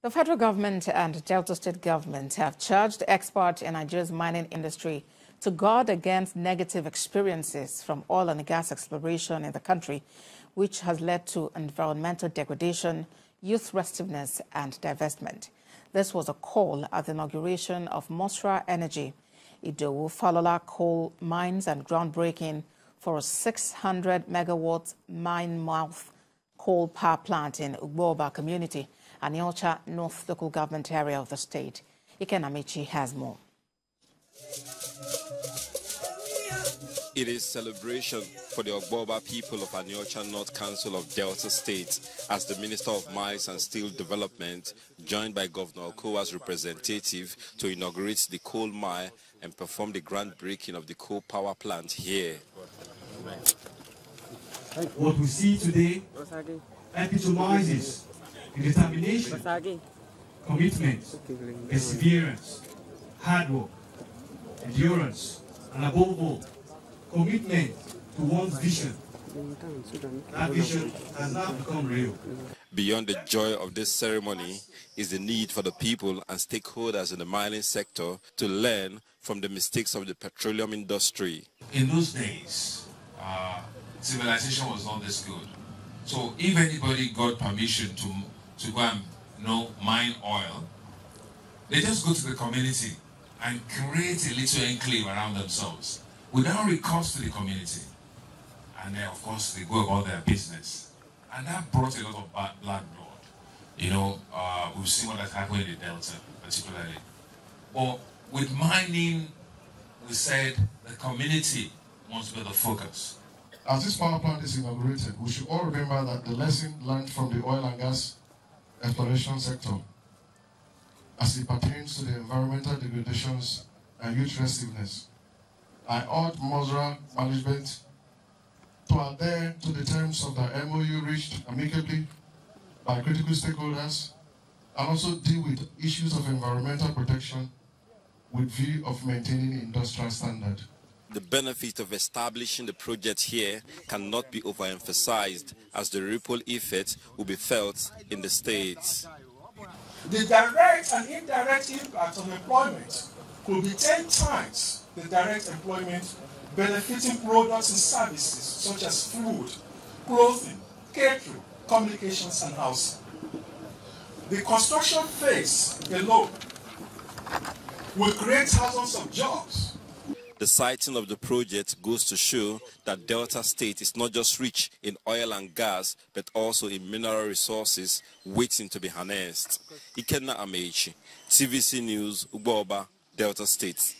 The federal government and Delta state government have charged experts in Nigeria's mining industry to guard against negative experiences from oil and gas exploration in the country, which has led to environmental degradation, youth restiveness, and divestment. This was a call at the inauguration of Mosra Energy, Idowu Falola coal mines, and groundbreaking for a 600-megawatt mine-mouth coal power plant in Ugboba community, Aniocha North local government area of the state. Ikenna Amechi has more. It is celebration for the Ugboba people of Aniocha North Council of Delta State as the Minister of Mines and Steel Development, joined by Governor Okowa's representative, to inaugurate the coal mine and perform the groundbreaking of the coal power plant here. What we see today epitomizes the determination, commitment, perseverance, hard work, endurance, and above all, commitment to one's vision. That vision has now become real. Beyond the joy of this ceremony is the need for the people and stakeholders in the mining sector to learn from the mistakes of the petroleum industry. In those days, civilization was not this good. So if anybody got permission to go and mine oil, they just go to the community and create a little enclave around themselves without recourse to the community. And then, of course, they go about their business. And that brought a lot of bad blood. We've seen what has happened in the Delta, particularly. But with mining, we said the community wants to be the focus. As this power plant is inaugurated, we should all remember that the lesson learned from the oil and gas exploration sector as it pertains to the environmental degradations and youth restiveness. I urge Mosra management to adhere to the terms of the MOU reached amicably by critical stakeholders and also deal with issues of environmental protection with view of maintaining industrial standard. The benefit of establishing the project here cannot be overemphasized, as the ripple effect will be felt in the states. The direct and indirect impact of employment could be 10 times the direct employment, benefiting products and services such as food, clothing, catering, communications, and housing. The construction phase alone will create thousands of jobs. The siting of the project goes to show that Delta State is not just rich in oil and gas, but also in mineral resources waiting to be harnessed. Ikenna Amechi, TVC News, Ugboba, Delta State.